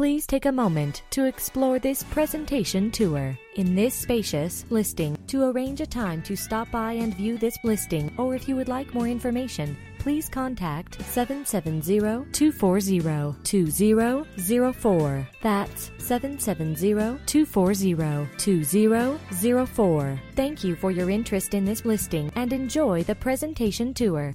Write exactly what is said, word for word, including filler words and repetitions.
Please take a moment to explore this presentation tour. In this spacious listing, to arrange a time to stop by and view this listing, or if you would like more information, please contact seven seven zero, two four zero, two zero zero four. That's seven seven zero, two four zero, two zero zero four. Thank you for your interest in this listing and enjoy the presentation tour.